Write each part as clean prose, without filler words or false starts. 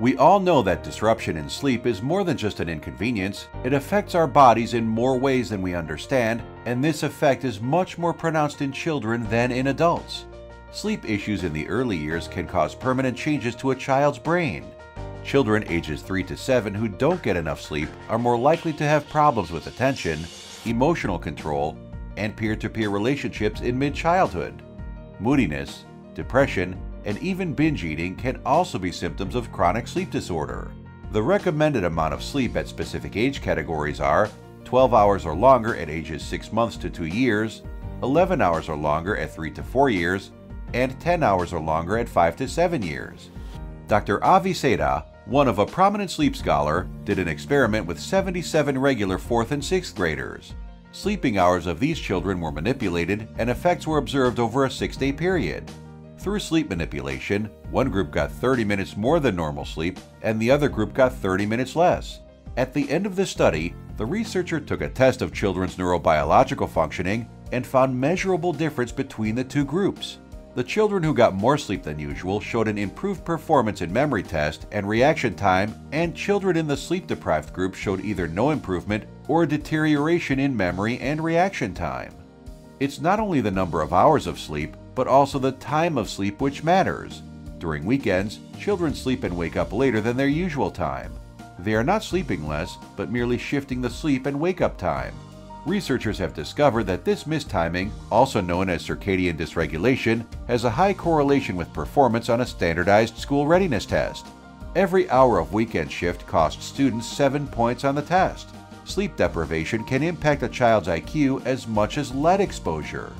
We all know that disruption in sleep is more than just an inconvenience. It affects our bodies in more ways than we understand, and this effect is much more pronounced in children than in adults. Sleep issues in the early years can cause permanent changes to a child's brain. Children ages 3 to 7 who don't get enough sleep are more likely to have problems with attention, emotional control, and peer-to-peer relationships in mid-childhood. Moodiness, depression, and even binge eating can also be symptoms of chronic sleep disorder. The recommended amount of sleep at specific age categories are 12 hours or longer at ages 6 months to 2 years, 11 hours or longer at 3 to 4 years, and 10 hours or longer at 5 to 7 years. Dr. Avi Seda, a prominent sleep scholar, did an experiment with 77 regular 4th and 6th graders. Sleeping hours of these children were manipulated and effects were observed over a 6-day period. Through sleep manipulation, one group got 30 minutes more than normal sleep and the other group got 30 minutes less. At the end of the study, the researcher took a test of children's neurobiological functioning and found measurable difference between the two groups. The children who got more sleep than usual showed an improved performance in memory test and reaction time, and children in the sleep-deprived group showed either no improvement or deterioration in memory and reaction time. It's not only the number of hours of sleep, but also the time of sleep which matters. During weekends, children sleep and wake up later than their usual time. They are not sleeping less, but merely shifting the sleep and wake-up time. Researchers have discovered that this mistiming, also known as circadian dysregulation, has a high correlation with performance on a standardized school readiness test. Every hour of weekend shift costs students 7 points on the test. Sleep deprivation can impact a child's IQ as much as lead exposure.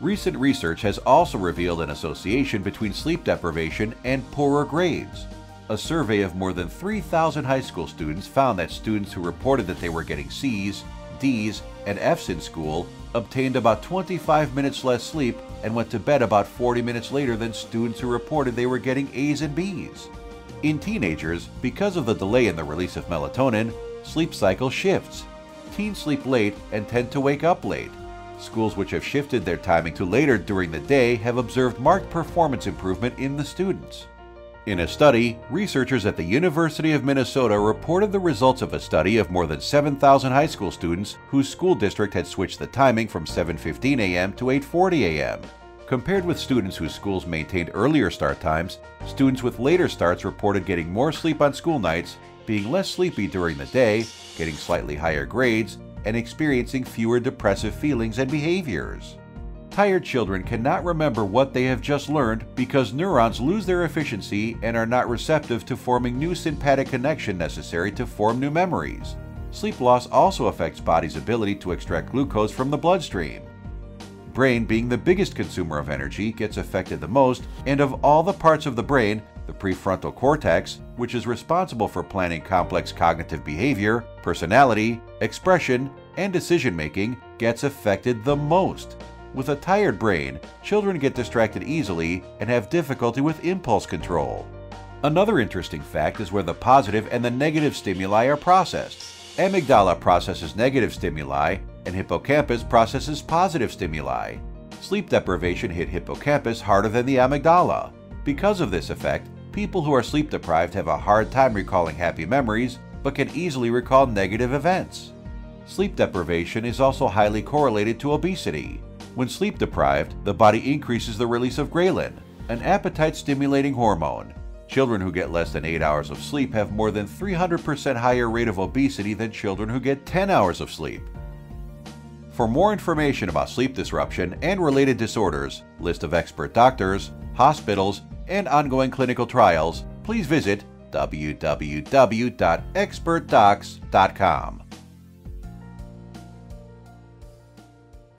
Recent research has also revealed an association between sleep deprivation and poorer grades. A survey of more than 3,000 high school students found that students who reported that they were getting C's, D's, and F's in school obtained about 25 minutes less sleep and went to bed about 40 minutes later than students who reported they were getting A's and B's. In teenagers, because of the delay in the release of melatonin, sleep cycle shifts. Teens sleep late and tend to wake up late. Schools which have shifted their timing to later during the day have observed marked performance improvement in the students. In a study, researchers at the University of Minnesota reported the results of a study of more than 7,000 high school students whose school district had switched the timing from 7:15 a.m. to 8:40 a.m. Compared with students whose schools maintained earlier start times, students with later starts reported getting more sleep on school nights, being less sleepy during the day, getting slightly higher grades, and experiencing fewer depressive feelings and behaviors. Tired children cannot remember what they have just learned because neurons lose their efficiency and are not receptive to forming new sympathetic connection necessary to form new memories. Sleep loss also affects body's ability to extract glucose from the bloodstream. Brain, being the biggest consumer of energy, gets affected the most, and of all the parts of the brain, the prefrontal cortex, which is responsible for planning complex cognitive behavior, personality, expression, and decision-making, gets affected the most. With a tired brain, children get distracted easily and have difficulty with impulse control. Another interesting fact is where the positive and the negative stimuli are processed. Amygdala processes negative stimuli, and hippocampus processes positive stimuli. Sleep deprivation hit hippocampus harder than the amygdala. Because of this effect, people who are sleep deprived have a hard time recalling happy memories, but can easily recall negative events. Sleep deprivation is also highly correlated to obesity. When sleep deprived, the body increases the release of ghrelin, an appetite-stimulating hormone. Children who get less than 8 hours of sleep have more than 300% higher rate of obesity than children who get 10 hours of sleep. For more information about sleep disruption and related disorders, list of expert doctors, hospitals, and ongoing clinical trials, please visit www.XpertDox.com.